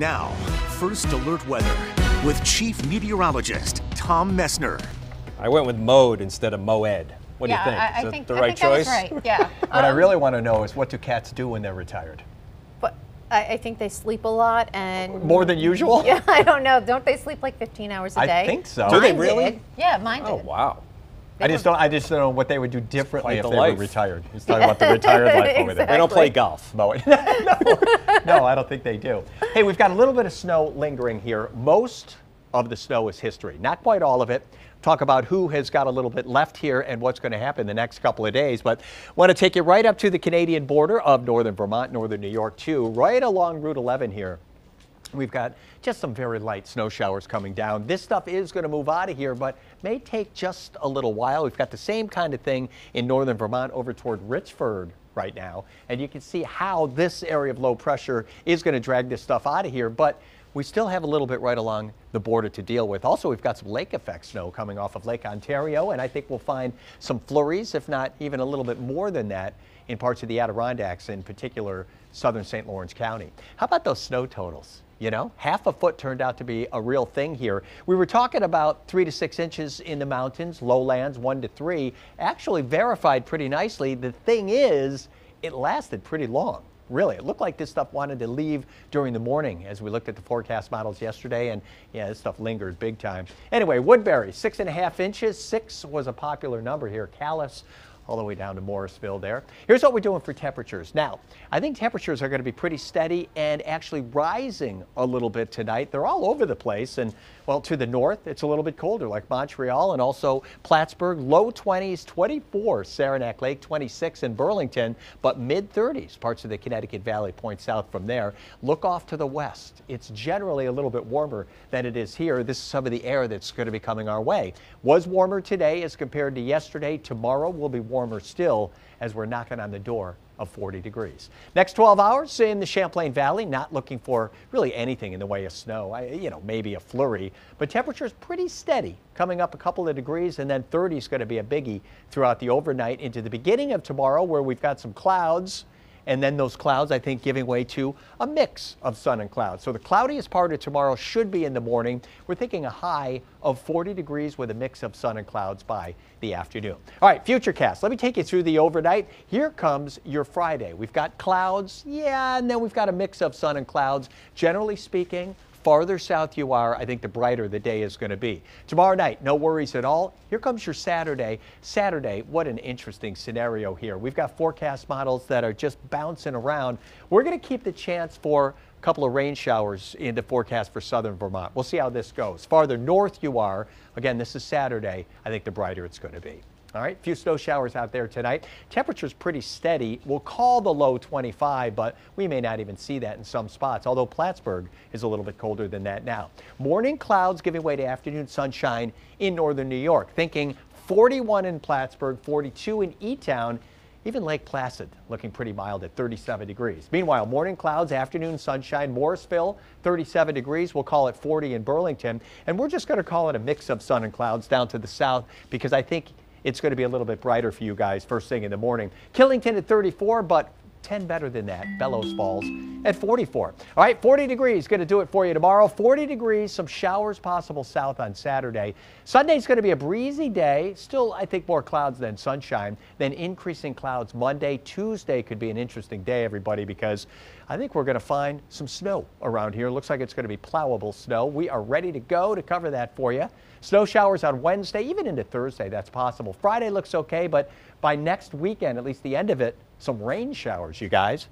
Now, first alert weather with Chief Meteorologist Tom Messner. I went with mode instead of moed. What do you think? Is that the right choice? I think that was right, yeah. What I really want to know is, what do cats do when they're retired? I think they sleep a lot and... More than usual? Yeah, I don't know. Don't they sleep like 15 hours a day? I think so. Do they really? Did. Yeah, mine did. Oh, wow. I just don't know what they would do differently if they were retired. He's talking about the retired life over there. They don't play golf. No, no, I don't think they do. Hey, we've got a little bit of snow lingering here. Most of the snow is history. Not quite all of it. Talk about who has got a little bit left here and what's going to happen the next couple of days. But want to take you right up to the Canadian border of northern Vermont, northern New York too, right along Route 11 here. We've got just some very light snow showers coming down. This stuff is going to move out of here, but may take just a little while. We've got the same kind of thing in northern Vermont over toward Richford right now. And you can see how this area of low pressure is going to drag this stuff out of here. But we still have a little bit right along the border to deal with. Also, we've got some lake effect snow coming off of Lake Ontario, and I think we'll find some flurries, if not even a little bit more than that, in parts of the Adirondacks, in particular southern St. Lawrence County. How about those snow totals? You know, half a foot turned out to be a real thing here. We were talking about 3 to 6 inches in the mountains, lowlands 1 to 3, actually verified pretty nicely. The thing is, it lasted pretty long. Really, it looked like this stuff wanted to leave during the morning as we looked at the forecast models yesterday, and yeah, this stuff lingered big time. Anyway, Woodbury, 6.5 inches. 6 was a popular number here. Callis, all the way down to Morrisville there. Here's what we're doing for temperatures. Now, I think temperatures are going to be pretty steady and actually rising a little bit tonight. They're all over the place, and well, to the north, it's a little bit colder, like Montreal and also Plattsburgh. Low 20s, 24, Saranac Lake, 26 in Burlington, but mid-30s. Parts of the Connecticut Valley point south from there. Look off to the west. It's generally a little bit warmer than it is here. This is some of the air that's going to be coming our way. Was warmer today as compared to yesterday. Tomorrow will be warmer. Warmer still, as we're knocking on the door of 40 degrees. Next 12 hours in the Champlain Valley, not looking for really anything in the way of snow. You know, maybe a flurry, but temperatures pretty steady, coming up a couple of degrees, and then 30 is going to be a biggie throughout the overnight into the beginning of tomorrow, where we've got some clouds. And then those clouds, I think, giving way to a mix of sun and clouds. So the cloudiest part of tomorrow should be in the morning. We're thinking a high of 40 degrees with a mix of sun and clouds by the afternoon. All right, Futurecast. Let me take you through the overnight. Here comes your Friday. We've got clouds, yeah, and then we've got a mix of sun and clouds. Generally speaking, farther south you are, I think the brighter the day is going to be. Tomorrow night, no worries at all. Here comes your Saturday. Saturday, what an interesting scenario here. We've got forecast models that are just bouncing around. We're going to keep the chance for a couple of rain showers in the forecast for southern Vermont. We'll see how this goes. Farther north you are, again, this is Saturday, I think the brighter it's going to be. All right, a few snow showers out there tonight. Temperature's pretty steady. We'll call the low 25, but we may not even see that in some spots, although Plattsburgh is a little bit colder than that now. Morning clouds giving way to afternoon sunshine in northern New York. Thinking 41 in Plattsburgh, 42 in Etown, even Lake Placid looking pretty mild at 37 degrees. Meanwhile, morning clouds, afternoon sunshine. Morrisville, 37 degrees. We'll call it 40 in Burlington. And we're just going to call it a mix of sun and clouds down to the south, because I think it's going to be a little bit brighter for you guys first thing in the morning. Killington at 34, but 10 better than that. Bellows Falls at 44. All right, 40 degrees going to do it for you tomorrow. 40 degrees, some showers possible south on Saturday. Sunday's going to be a breezy day. Still, I think, more clouds than sunshine. Then increasing clouds Monday. Tuesday could be an interesting day, everybody, because I think we're going to find some snow around here. Looks like it's going to be plowable snow. We are ready to go to cover that for you. Snow showers on Wednesday, even into Thursday, that's possible. Friday looks okay, but by next weekend, at least the end of it, some rain showers, you guys.